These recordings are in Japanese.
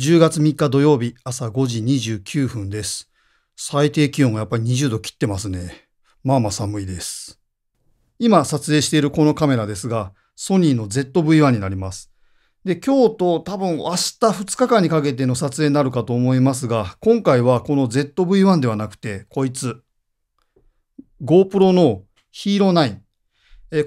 10月3日土曜日朝5時29分です。最低気温がやっぱり20度切ってますね。まあまあ寒いです。今撮影しているこのカメラですが、ソニーの ZV-1 になります。で、今日と多分明日2日間にかけての撮影になるかと思いますが、今回はこの ZV-1 ではなくて、こいつ。GoPro の HERO9。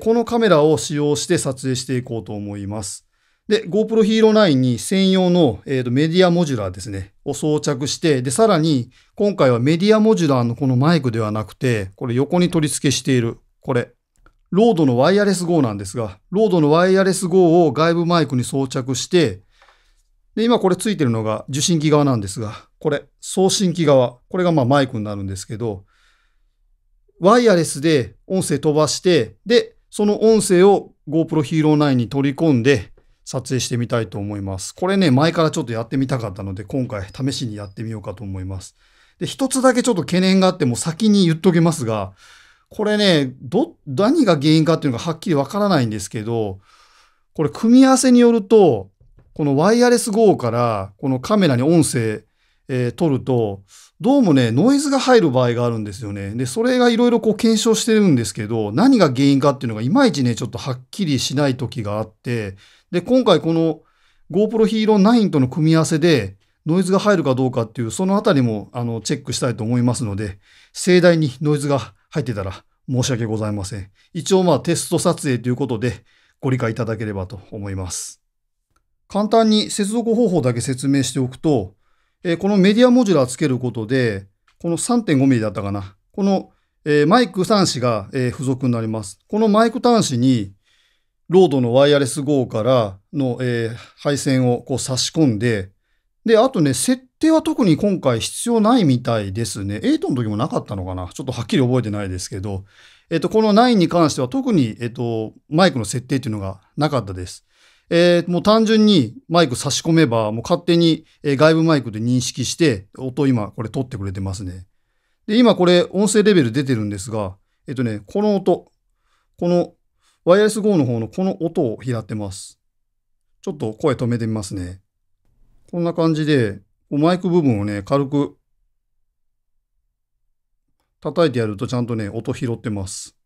このカメラを使用して撮影していこうと思います。で、GoPro HERO9 に専用の、メディアモジュラーですね、を装着して、で、さらに、今回はメディアモジュラーのこのマイクではなくて、これ横に取り付けしている、これ、ロードのワイヤレス号なんですが、ロードのワイヤレス号を外部マイクに装着して、で、今これついてるのが受信機側なんですが、これ、送信機側、これがまあマイクになるんですけど、ワイヤレスで音声飛ばして、で、その音声を GoPro HERO9 に取り込んで、撮影してみたいと思います。これね、前からちょっとやってみたかったので、今回試しにやってみようかと思います。で、一つだけちょっと懸念があって、もう先に言っときますが、これね、何が原因かっていうのがはっきりわからないんですけど、これ組み合わせによると、このワイヤレス号からこのカメラに音声、取ると、どうもね、ノイズが入る場合があるんですよね。で、それがいろいろこう検証してるんですけど、何が原因かっていうのがいまいちね、ちょっとはっきりしない時があって、で、今回この GoPro HERO9 との組み合わせでノイズが入るかどうかっていう、そのあたりもチェックしたいと思いますので、盛大にノイズが入ってたら申し訳ございません。一応まあテスト撮影ということでご理解いただければと思います。簡単に接続方法だけ説明しておくと、このメディアモジュラーつけることで、この 3.5 ミリだったかな。このマイク端子が付属になります。このマイク端子に、ロードのワイヤレス号からの配線をこう差し込んで、で、あとね、設定は特に今回必要ないみたいですね。8の時もなかったのかな。ちょっとはっきり覚えてないですけど、この9に関しては特に、マイクの設定っていうのがなかったです。もう単純にマイク差し込めば、もう勝手に外部マイクで認識して、音を今これ取ってくれてますね。で、今これ音声レベル出てるんですが、この音、このワイヤレス号の方のこの音を拾ってます。ちょっと声止めてみますね。こんな感じで、マイク部分をね、軽く叩いてやるとちゃんとね、音拾ってます。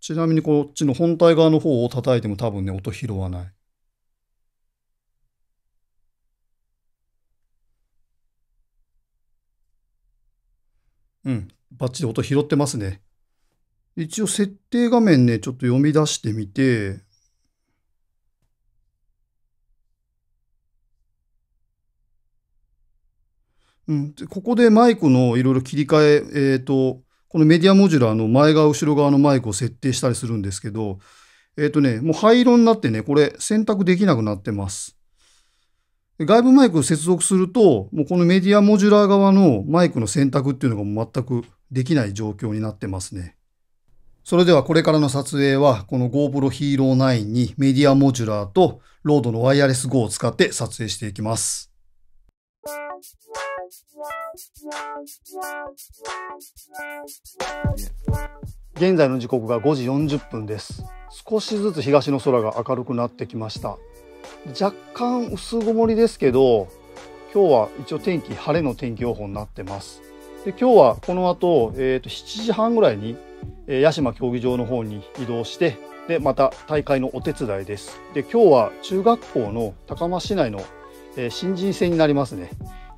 ちなみにこっちの本体側の方を叩いても多分ね、音拾わない。うん、バッチリ音拾ってますね。一応設定画面ね、ちょっと読み出してみて、うん、ここでマイクのいろいろ切り替え、このメディアモジュラーの前側、後ろ側のマイクを設定したりするんですけど、もう灰色になってね、これ選択できなくなってます。外部マイクを接続すると、もうこのメディアモジュラー側のマイクの選択っていうのが全くできない状況になってますね。それではこれからの撮影は、この GoPro HERO9 にメディアモジュラーとロードのワイヤレス号を使って撮影していきます。現在の時刻が5時40分です。少しずつ東の空が明るくなってきました。若干薄曇りですけど、今日は一応天気、晴れの天気予報になってます。で、今日はこの後、7時半ぐらいに、屋島競技場の方に移動して、で、また大会のお手伝いです。で、今日は中学校の高松市内の新人戦になりますね。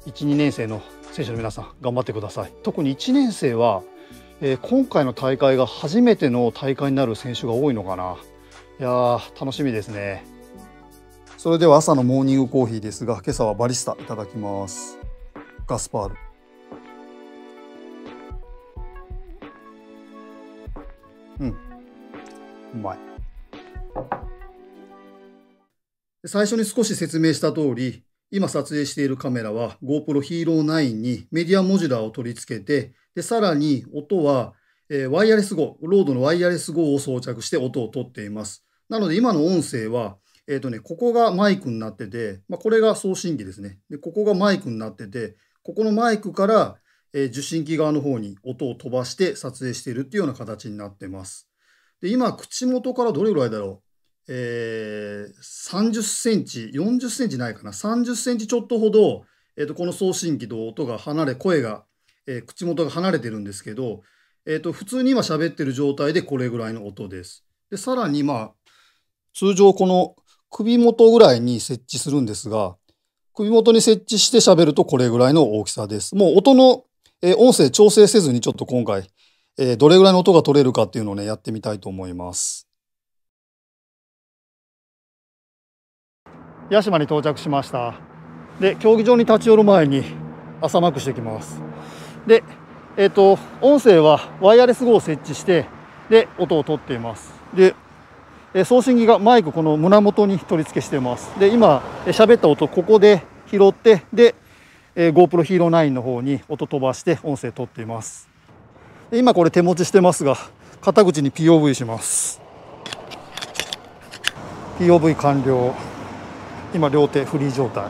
1、2年生の選手の皆さん頑張ってください。特に1年生は、今回の大会が初めての大会になる選手が多いのかな。いやー、楽しみですね。それでは朝のモーニングコーヒーですが、今朝はバリスタいただきます。ガスパール。うん、うまい。最初に少し説明した通り、今撮影しているカメラは GoPro HERO9 にメディアモジュラーを取り付けて、でさらに音はワイヤレス号、ロードのワイヤレス号を装着して音を取っています。なので今の音声は、ここがマイクになってて、まあ、これが送信機ですね。で、ここがマイクになってて、ここのマイクから受信機側の方に音を飛ばして撮影しているっていうような形になってます。で、今、口元からどれぐらいだろう。30センチ、40センチないかな、30センチちょっとほど、この送信機と音が離れ、声が、口元が離れてるんですけど、普通に今喋ってる状態でこれぐらいの音です。で、さらにまあ、通常この首元ぐらいに設置するんですが、首元に設置して喋るとこれぐらいの大きさです。もう音の、音声調整せずにちょっと今回、どれぐらいの音が取れるかっていうのをね、やってみたいと思います。屋島に到着しました。で、競技場に立ち寄る前に朝マックしてきます。で、音声はワイヤレス号を設置して、で、音を取っています。で、送信機がマイクこの胸元に取り付けしています。で、今、喋った音、ここで拾って、で、GoPro HERO9 の方に音飛ばして音声取っています。で、今これ手持ちしてますが、肩口に POV します。POV 完了。今両手フリー状態。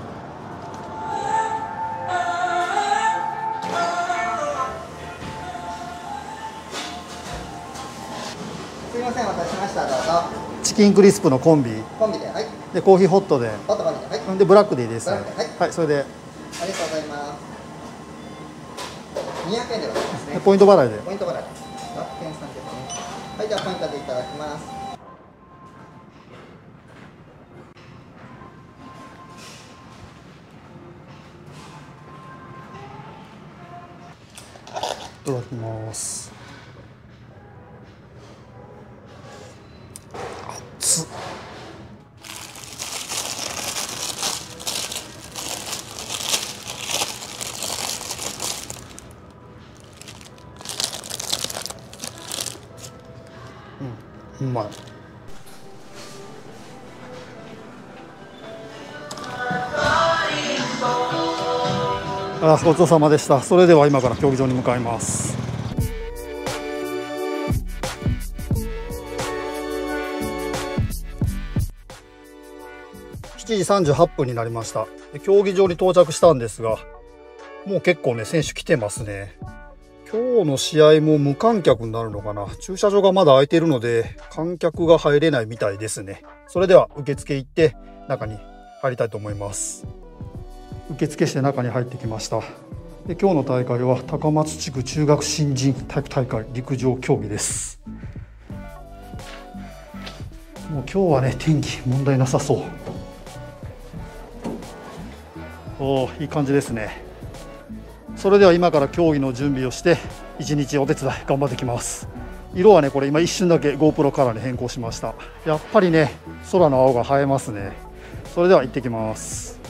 すみません、お待たせしました。どうぞ。チキンクリスプのコンビで、はい。で、コーヒーホットで。ホットで、はい。で、ブラックでいいですね。はい、それで。ありがとうございます。200円でございますね。ポイント払いで。ポイント払い。6,300円。はい、じゃあポイントでいただきます。いただきます。熱っ。うん、うまい。あ、ごちそうさまでした。それでは今から競技場に向かいます。7時38分になりました。競技場に到着したんですが、もう結構ね、選手来てますね。今日の試合も無観客になるのかな。駐車場がまだ空いているので、観客が入れないみたいですね。それでは受付行って中に入りたいと思います。受付して中に入ってきました。で、今日の大会は高松地区中学新人体育大会陸上競技です。もう今日はね、天気問題なさそう。おー、いい感じですね。それでは今から競技の準備をして一日お手伝い頑張ってきます。色はね、これ今一瞬だけ GoPro カラーに変更しました。やっぱりね、空の青が映えますね。それでは行ってきます。